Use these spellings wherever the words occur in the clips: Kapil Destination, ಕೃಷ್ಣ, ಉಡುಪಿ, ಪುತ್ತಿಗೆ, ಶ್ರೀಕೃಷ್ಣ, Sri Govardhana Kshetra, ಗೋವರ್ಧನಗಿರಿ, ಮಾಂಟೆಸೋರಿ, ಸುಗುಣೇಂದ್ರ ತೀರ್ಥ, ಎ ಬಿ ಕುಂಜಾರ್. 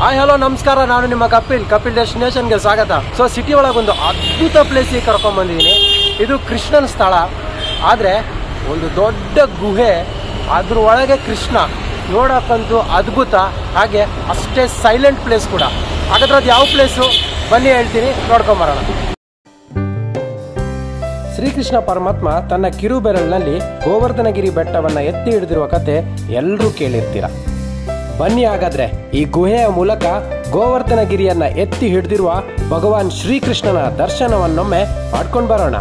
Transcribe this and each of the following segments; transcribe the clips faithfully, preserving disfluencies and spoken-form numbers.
Hi hello नमस्कार नानु निम्म कपिल कपिल डेस्टिनेशन गे स्वागत। सो सिटी ಒಳಗೊಂದು ಅದ್ಭುತ ಪ್ಲೇಸ್ ಗೆ ಕರ್ಕೊಂಡು ಬಂದಿದ್ದೀನಿ। ಇದು ಕೃಷ್ಣನ ಸ್ಥಳ, ಆದರೆ ಒಂದು ದೊಡ್ಡ ಗುಹೆ, ಅದರ ಒಳಗೆ ಕೃಷ್ಣ ನೋಡಕಂತೂ ಅದ್ಭುತ, ಹಾಗೆ ಅಷ್ಟೇ ಸೈಲೆಂಟ್ ಪ್ಲೇಸ್ ಕೂಡ। ಹಾಗಾದ್ರೆ ಅದು ಯಾವ ಪ್ಲೇಸ್ ಬನ್ನಿ ಹೇಳ್ತೀನಿ, ನೋಡ್ಕೊಂಡು ಬರೋಣ। ಶ್ರೀಕೃಷ್ಣ ಪರಮಾತ್ಮ ತನ್ನ ಕಿರುಬೆರಳಿನಲ್ಲಿ ಗೋವರ್ಧನಗಿರಿ ಬೆಟ್ಟವನ್ನು ಎತ್ತಿ ಹಿಡಿದಿರುವ ಕತೆ ಎಲ್ಲರೂ ಕೇಳಿರ್ತೀರಾ। ಬನ್ನಿ ಹಾಗಾದ್ರೆ ಈ ಗುಹೆಯ ಮೂಲಕ ಗೋವರ್ಧನಗಿರಿಯನ್ನ ಎತ್ತಿ ಹಿಡಿದಿರುವ ಭಗವಾನ್ ಶ್ರೀಕೃಷ್ಣನ ದರ್ಶನವನ್ನೊಮ್ಮೆ ಮಾಡ್ಕೊಂಡು ಬರೋಣ।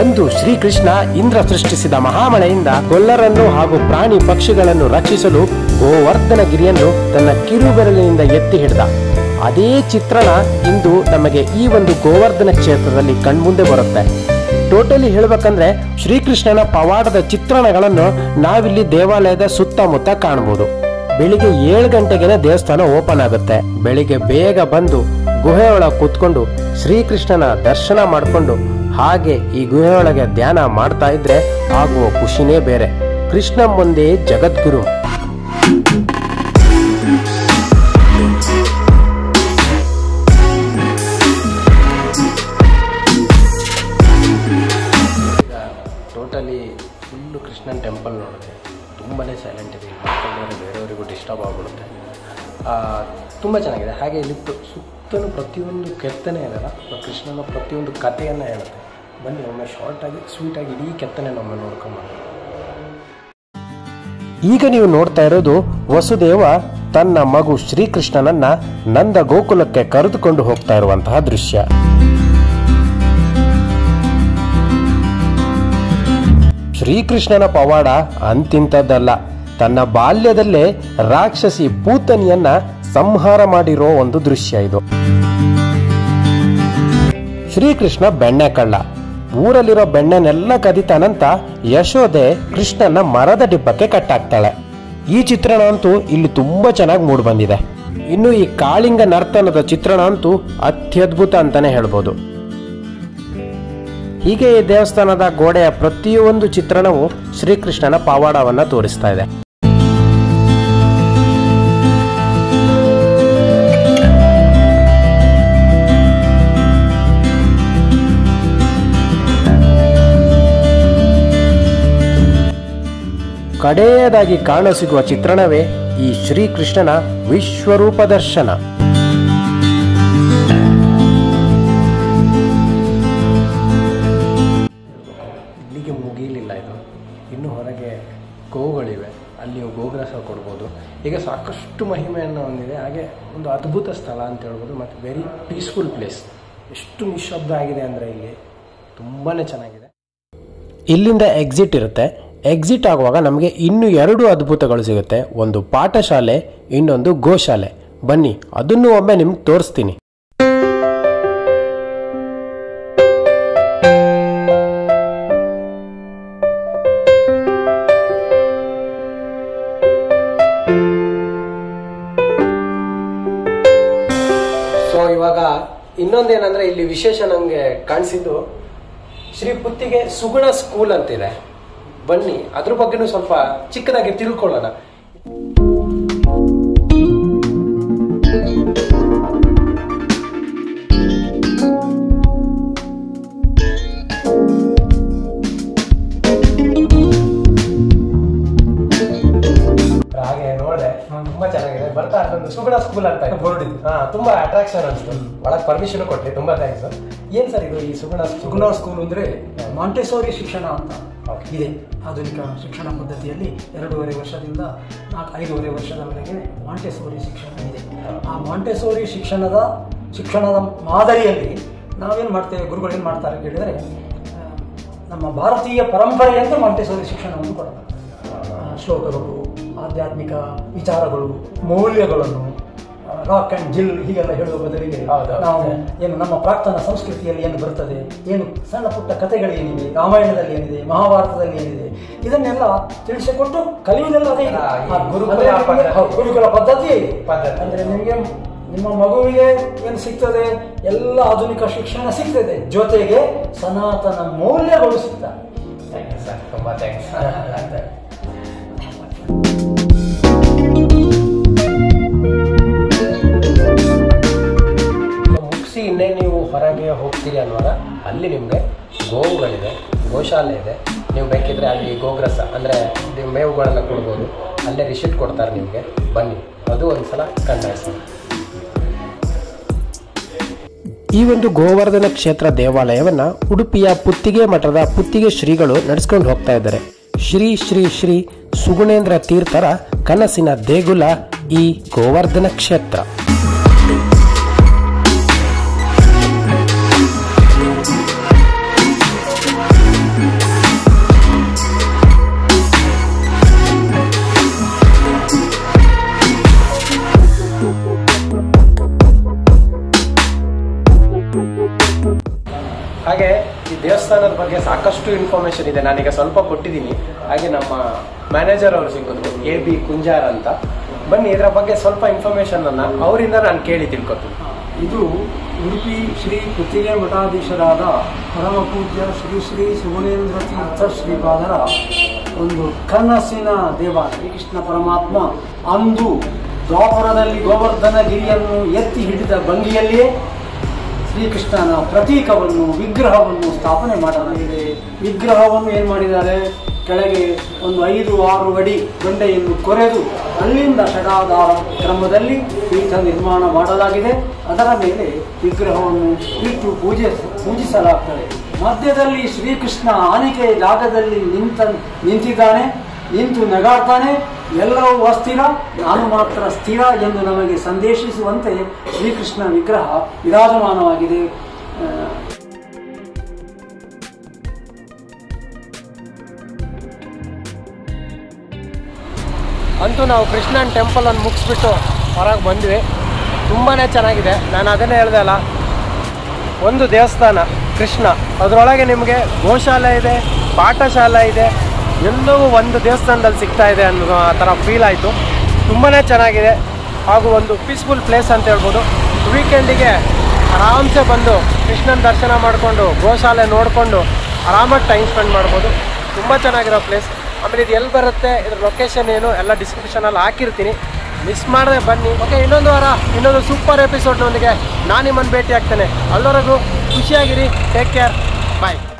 ಅಂದು ಶ್ರೀಕೃಷ್ಣ ಇಂದ್ರ ಸೃಷ್ಟಿಸಿದ ಮಹಾಮಳೆಯಿಂದ ಗೊಲ್ಲರನ್ನು ಹಾಗೂ ಪ್ರಾಣಿ ಪಕ್ಷಿಗಳನ್ನು ರಕ್ಷಿಸಲು ಗೋವರ್ಧನಗಿರಿಯನ್ನು ತನ್ನ ಕಿರುಬೆರಳಿನಿಂದ ಎತ್ತಿ ಹಿಡಿದ ಅದೇ ಚಿತ್ರಣ ಇಂದು ನಮಗೆ ಈ ಒಂದು ಗೋವರ್ಧನ ಕ್ಷೇತ್ರದಲ್ಲಿ ಕಣ್ಮುಂದೆ ಬರುತ್ತೆ। ಟೋಟಲಿ ಹೇಳಬೇಕಂದ್ರೆ ಶ್ರೀಕೃಷ್ಣನ ಪವಾಡದ ಚಿತ್ರಣಗಳನ್ನು ನಾವಿಲ್ಲಿ ದೇವಾಲಯದ ಸುತ್ತಮುತ್ತ ಕಾಣಬಹುದು। ಬೆಳಿಗ್ಗೆ ಏಳು ಗಂಟೆಗೆನೆ ದೇವಸ್ಥಾನ ಓಪನ್ ಆಗುತ್ತೆ। ಬೆಳಿಗ್ಗೆ ಬೇಗ ಬಂದು ಗುಹೆಯೊಳಗೆ ಕೂತ್ಕೊಂಡು ಶ್ರೀಕೃಷ್ಣನ ದರ್ಶನ ಮಾಡಿಕೊಂಡು ಹಾಗೆ ಈ ಗುಹೆಯೊಳಗೆ ಧ್ಯಾನ ಮಾಡ್ತಾ ಇದ್ರೆ ಆಗುವ ಖುಷಿನೇ ಬೇರೆ। ಕೃಷ್ಣ ಮುಂದೆ ಜಗದ್ಗುರು। ಟೋಟಲಿ ಫುಲ್ಲು ಕೃಷ್ಣನ ಟೆಂಪಲ್ ನೋಡಿದೆ, ತುಂಬಾ ಸೈಲೆಂಟ್ ಇದೆ, ಬೇರೆಯವರಿಗೂ ಡಿಸ್ಟರ್ಬ್ ಆಗಿಬಿಡುತ್ತೆ, ತುಂಬ ಚೆನ್ನಾಗಿದೆ। ಹಾಗೆ ಲಿಫ್ಟ್ ಸುತ್ತಲೂ ಪ್ರತಿಯೊಂದು ಕೆತ್ತನೆ ಇರಲ್ಲ, ಕೃಷ್ಣನ ಪ್ರತಿಯೊಂದು ಕಥೆಯನ್ನು ಹೇಳುತ್ತೆ। ಬನ್ನಿ ಒಮ್ಮೆ ಶಾರ್ಟಾಗಿ ಸ್ವೀಟಾಗಿ ಇಡೀ ಕೆತ್ತನೆ ಒಮ್ಮೆ ನೋಡ್ಕೊಂಬಂದು। ಈಗ ನೀವು ನೋಡ್ತಾ ಇರೋದು ವಸುದೇವ ತನ್ನ ಮಗು ಶ್ರೀಕೃಷ್ಣನನ್ನ ನಂದ ಗೋಕುಲಕ್ಕೆ ಕರೆದುಕೊಂಡು ಹೋಗ್ತಾ ಇರುವಂತಹ ದೃಶ್ಯ। ಶ್ರೀಕೃಷ್ಣನ ಪವಾಡ ಅಂತಿಂಥದ್ದಲ್ಲ, ತನ್ನ ಬಾಲ್ಯದಲ್ಲೇ ರಾಕ್ಷಸಿ ಪೂತನಿಯನ್ನ ಸಂಹಾರ ಮಾಡಿರೋ ಒಂದು ದೃಶ್ಯ ಇದು। ಶ್ರೀಕೃಷ್ಣ ಬೆಣ್ಣೆ ಕಳ್ಳ, ಊರಲ್ಲಿರೋ ಬೆಣ್ಣೆನೆಲ್ಲ ಕದಿತಾನಂತ ಯಶೋದೆ ಕೃಷ್ಣನ ಮರದ ಡಿಬ್ಬಕ್ಕೆ ಕಟ್ಟಾಕ್ತಾಳೆ। ಈ ಚಿತ್ರಣ ಅಂತೂ ಇಲ್ಲಿ ತುಂಬಾ ಚೆನ್ನಾಗಿ ಮೂಡ್ ಬಂದಿದೆ। ಇನ್ನು ಈ ಕಾಳಿಂಗ ನರ್ತನದ ಚಿತ್ರಣ ಅಂತೂ ಅತ್ಯದ್ಭುತ ಅಂತಾನೆ ಹೇಳ್ಬೋದು। ಹೀಗೆ ಈ ದೇವಸ್ಥಾನದ ಗೋಡೆಯ ಪ್ರತಿಯೊಂದು ಚಿತ್ರಣವು ಶ್ರೀಕೃಷ್ಣನ ಪವಾಡವನ್ನ ತೋರಿಸ್ತಾ ಇದೆ। ಕಡೆಯದಾಗಿ ಕಾಣಸಿಗುವ ಚಿತ್ರಣವೇ ಈ ಶ್ರೀಕೃಷ್ಣನ ವಿಶ್ವರೂಪ ದರ್ಶನ। ಇಲ್ಲಿಗೆ ಮುಗಿಲಿಲ್ಲ ಇದು, ಇನ್ನು ಹೊರಗೆ ಗೋಗಳಿವೆ, ಅಲ್ಲಿ ಗೋಗ್ರಾಸ ಕೊಡ್ಬೋದು। ಈಗ ಸಾಕಷ್ಟು ಮಹಿಮೆಯನ್ನು ಹೊಂದಿದೆ, ಹಾಗೆ ಒಂದು ಅದ್ಭುತ ಸ್ಥಳ ಅಂತ ಹೇಳ್ಬೋದು, ಮತ್ತು ವೆರಿ ಪೀಸ್ಫುಲ್ ಪ್ಲೇಸ್। ಎಷ್ಟು ನಿಶಬ್ದ ಆಗಿದೆ ಅಂದರೆ ಇಲ್ಲಿ ತುಂಬಾ ಚೆನ್ನಾಗಿದೆ। ಇಲ್ಲಿಂದ ಎಕ್ಸಿಟ್ ಇರುತ್ತೆ, ಎಕ್ಸಿಟ್ ಆಗುವಾಗ ನಮಗೆ ಇನ್ನೂ ಎರಡು ಅದ್ಭುತಗಳು ಸಿಗುತ್ತೆ, ಒಂದು ಪಾಠಶಾಲೆ, ಇನ್ನೊಂದು ಗೋಶಾಲೆ। ಬನ್ನಿ ಅದನ್ನು ಒಮ್ಮೆ ನಿಮ್ಗೆ ತೋರಿಸ್ತೀನಿ। ಸೊ ಇವಾಗ ಇನ್ನೊಂದೇನಂದ್ರೆ ಇಲ್ಲಿ ವಿಶೇಷ ನಮಗೆ ಕಾಣಿಸಿದ್ದು ಶ್ರೀ ಪುತ್ತಿಗೆ ಸುಗುಣ ಸ್ಕೂಲ್ ಅಂತಿದೆ। ಬನ್ನಿ ಅದ್ರ ಬಗ್ಗೆನೂ ಸ್ವಲ್ಪ ಚಿಕ್ಕದಾಗಿ ತಿಳ್ಕೊಳ್ಳೋಣ। ಹಾಗೆ ನೋಡ್ರೆ ತುಂಬಾ ಚೆನ್ನಾಗಿದೆ, ಬರ್ತಾ ಇರೋದು ಸುಗುಣ ಸ್ಕೂಲ್ ಅಂತ ಬೋರ್ಡ್ ಇದೆ, ತುಂಬಾ ಅಟ್ರಾಕ್ಷನ್ ಅನ್ಸ್ತು, ಒಳಗೆ ಪರ್ಮಿಷನ್ ಕೊಟ್ಟೆ, ತುಂಬಾ ಥ್ಯಾಂಕ್ಸ್ ಸರ್। ಏನ್ ಸರ್ ಇದು ಈ ಸುಗುಣ ಸುಗುಣ ಸ್ಕೂಲ್ ಅಂದ್ರೆ ಮಾಂಟೆಸೋರಿ ಶಿಕ್ಷಣ ಅಂತ ಇದೆ। ಆಧುನಿಕ ಶಿಕ್ಷಣ ಪದ್ಧತಿಯಲ್ಲಿ ಎರಡೂವರೆ ವರ್ಷದಿಂದ ನಾಲ್ಕು ಐದೂವರೆ ವರ್ಷದವರೆಗೆ ಮಾಂಟೆಸೋರಿ ಶಿಕ್ಷಣ ಇದೆ। ಆ ಮಾಂಟೆಸೋರಿ ಶಿಕ್ಷಣದ ಶಿಕ್ಷಣದ ಮಾದರಿಯಲ್ಲಿ ನಾವೇನು ಮಾಡ್ತೇವೆ, ಗುರುಗಳು ಏನು ಮಾಡ್ತಾರೆ ಅಂತ ಹೇಳಿದರೆ, ನಮ್ಮ ಭಾರತೀಯ ಪರಂಪರೆಯಂತೆ ಮಾಂಟೆಸೋರಿ ಶಿಕ್ಷಣವನ್ನು ಕೊಡೋದು, ಶ್ಲೋಕಗಳು, ಆಧ್ಯಾತ್ಮಿಕ ವಿಚಾರಗಳು, ಮೌಲ್ಯಗಳನ್ನು, ರಾಕ್ ಆ್ಯಂಡ್ ಜಿಲ್ ಹೀಗೆಲ್ಲ ಹೇಳುವ ಬದಲಿಗೆ ನಾವು ಏನು ನಮ್ಮ ಪ್ರಾಕ್ತನ ಸಂಸ್ಕೃತಿಯಲ್ಲಿ ಏನು ಬರ್ತದೆ, ಏನು ಸಣ್ಣ ಪುಟ್ಟ ಕಥೆಗಳೇನಿವೆ, ರಾಮಾಯಣದಲ್ಲಿ ಏನಿದೆ, ಮಹಾಭಾರತದಲ್ಲಿ ಏನಿದೆ, ಇದನ್ನೆಲ್ಲ ತಿಳಿಸಿಕೊಟ್ಟು ಕಲಿಯುವುದೆಲ್ಲ ಅದೇ ಗುರುಕುಲ ಪದ್ಧತಿ. ಅಂದರೆ ನಿಮಗೆ ನಿಮ್ಮ ಮಗುವಿಗೆ ಏನು ಸಿಗ್ತದೆ, ಎಲ್ಲ ಆಧುನಿಕ ಶಿಕ್ಷಣ ಸಿಗ್ತದೆ, ಜೊತೆಗೆ ಸನಾತನ ಮೌಲ್ಯಗಳು ಸಿಗ್ತದೆ. ತುಂಬಾ ಥ್ಯಾಂಕ್ಸ್. ಮುಗಿಸಿ ಇನ್ನೇ ನೀವು ಹೊರಗೆ ಹೋಗ್ತೀರಿ ಅನ್ನುವಾಗ ಅಲ್ಲಿ ನಿಮಗೆ ಗೋವುಗಳಿದೆ, ಗೋಶಾಲೆ ಇದೆ. ನೀವು ಬೇಕಿದ್ರೆ ಅಲ್ಲಿ ಗೋಗ್ರಸ ಅಂದರೆ ನೀವು ಮೇವುಗಳನ್ನು ಕೊಡ್ಬೋದು, ಅಲ್ಲೇ ರಿಸಿಪ್ಟ್ ಕೊಡ್ತಾರೆ ನಿಮಗೆ. ಬನ್ನಿ, ಅದು ಒಂದು ಸಲ ಕಂಡಾಯಿಸ್ತೀನಿ. ಈ ಒಂದು ಗೋವರ್ಧನ ಕ್ಷೇತ್ರ ದೇವಾಲಯವನ್ನು ಉಡುಪಿಯ ಪುತ್ತಿಗೆ ಮಠದ ಪುತ್ತಿಗೆ ಶ್ರೀಗಳು ನಡೆಸ್ಕೊಂಡು ಹೋಗ್ತಾ ಇದ್ದಾರೆ. ಶ್ರೀ ಶ್ರೀ ಶ್ರೀ ಸುಗುಣೇಂದ್ರ ತೀರ್ಥರ ಕನಸಿನ ದೇಗುಲ ಈ ಗೋವರ್ಧನ ಕ್ಷೇತ್ರ. ಹಾಗೆ ಈ ದೇವಸ್ಥಾನದ ಬಗ್ಗೆ ಸಾಕಷ್ಟು ಇನ್ಫಾರ್ಮೇಷನ್ ಇದೆ, ನಾನೀಗ ಸ್ವಲ್ಪ ಕೊಟ್ಟಿದ್ದೀನಿ. ಹಾಗೆ ನಮ್ಮ ಮ್ಯಾನೇಜರ್ ಅವರು ಸಿಕ್ಕಿದ್ರು, ಎ ಬಿ ಕುಂಜಾರ್ ಅಂತ. ಬನ್ನಿ, ಇದರ ಬಗ್ಗೆ ಸ್ವಲ್ಪ ಇನ್ಫಾರ್ಮೇಷನನ್ನು ಅವರಿಂದ ನಾನು ಕೇಳಿ ತಿಳ್ಕೊತೀನಿ. ಇದು ಉಡುಪಿ ಶ್ರೀ ಕುತ್ತಿಗೆ ಮಠಾಧೀಶರಾದ ಪರಮ ಪೂಜ್ಯ ಶ್ರೀ ಶ್ರೀ ಸುಗುಣೇಂದ್ರ ತೀರ್ಥ ಶ್ರೀಪಾದರ ಒಂದು ಕನಸಿನ ದೇವಾಲಯ. ಶ್ರೀಕೃಷ್ಣ ಪರಮಾತ್ಮ ಅಂದು ದ್ವಾಪರದಲ್ಲಿ ಗೋವರ್ಧನಗಿರಿಯನ್ನು ಎತ್ತಿ ಹಿಡಿದ ಭಂಗಿಯಲ್ಲಿಯೇ ಶ್ರೀಕೃಷ್ಣನ ಪ್ರತೀಕವನ್ನು, ವಿಗ್ರಹವನ್ನು ಸ್ಥಾಪನೆ ಮಾಡಲಾಗಿದೆ. ವಿಗ್ರಹವನ್ನು ಏನು ಮಾಡಿದ್ದಾರೆ, ಕೆಳಗೆ ಒಂದು ಐದು ಆರು ಅಡಿ ಬಂಡೆಯನ್ನು ಕೊರೆದು ಅಲ್ಲಿಂದ ಷಡಾಧಾರ ಕ್ರಮದಲ್ಲಿ ಪೀಠ ನಿರ್ಮಾಣ ಮಾಡಲಾಗಿದೆ. ಅದರ ಮೇಲೆ ವಿಗ್ರಹವನ್ನು ಇಟ್ಟು ಪೂಜೆ ಪೂಜಿಸಲಾಗ್ತದೆ. ಮಧ್ಯದಲ್ಲಿ ಶ್ರೀಕೃಷ್ಣ ಆನಿಕೆಯ ಜಾಗದಲ್ಲಿ ನಿಂತ ನಿಂತಿದ್ದಾನೆ ನಿಂತು ನಗಾಡ್ತಾನೆ. ಎಲ್ಲವೂ ಅಸ್ಥಿರ, ನಾನು ಮಾತ್ರ ಸ್ಥಿರ ಎಂದು ನಮಗೆ ಸಂದೇಶಿಸುವಂತೆ ಶ್ರೀಕೃಷ್ಣ ವಿಗ್ರಹ ವಿರಾಜಮಾನವಾಗಿದೆ. ಅಂತೂ ನಾವು ಕೃಷ್ಣನ ಟೆಂಪಲನ್ನು ಮುಗಿಸ್ಬಿಟ್ಟು ಹೊರಗೆ ಬಂದ್ವಿ. ತುಂಬಾ ಚೆನ್ನಾಗಿದೆ. ನಾನು ಅದನ್ನೇ ಹೇಳ್ದೆ ಅಲ್ಲ, ಒಂದು ದೇವಸ್ಥಾನ ಕೃಷ್ಣ, ಅದರೊಳಗೆ ನಿಮಗೆ ಗೋಶಾಲೆ ಇದೆ, ಪಾಠಶಾಲೆ ಇದೆ, ಎಲ್ಲವೂ ಒಂದು ದೇವಸ್ಥಾನದಲ್ಲಿ ಸಿಗ್ತಾ ಇದೆ ಅನ್ನೋ ಆ ಥರ ಫೀಲ್ ಆಯಿತು. ತುಂಬಾ ಚೆನ್ನಾಗಿದೆ ಹಾಗೂ ಒಂದು ಪೀಸ್ಫುಲ್ ಪ್ಲೇಸ್ ಅಂತ ಹೇಳ್ಬೋದು. ವೀಕೆಂಡಿಗೆ ಆರಾಮ್ಸೆ ಬಂದು ಕೃಷ್ಣನ ದರ್ಶನ ಮಾಡಿಕೊಂಡು ಗೋಶಾಲೆ ನೋಡಿಕೊಂಡು ಆರಾಮಾಗಿ ಟೈಮ್ ಸ್ಪೆಂಡ್ ಮಾಡ್ಬೋದು. ತುಂಬ ಚೆನ್ನಾಗಿರೋ ಪ್ಲೇಸ್. ಆಮೇಲೆ ಇದು ಎಲ್ಲಿ ಬರುತ್ತೆ, ಇದ್ರ ಲೊಕೇಶನ್ ಏನು ಎಲ್ಲ ಡಿಸ್ಕ್ರಿಪ್ಷನಲ್ಲಿ ಹಾಕಿರ್ತೀನಿ, ಮಿಸ್ ಮಾಡದೆ ಬನ್ನಿ. ಓಕೆ, ಇನ್ನೊಂದು ವಾರ ಇನ್ನೊಂದು ಸೂಪರ್ ಎಪಿಸೋಡ್ನೊಂದಿಗೆ ನಾನು ನಿಮ್ಮನ್ನು ಭೇಟಿ ಆಗ್ತೇನೆ. ಅಲ್ಲಿವರೆಗೂ ಖುಷಿಯಾಗಿರಿ, ಟೇಕ್ ಕೇರ್, ಬಾಯ್.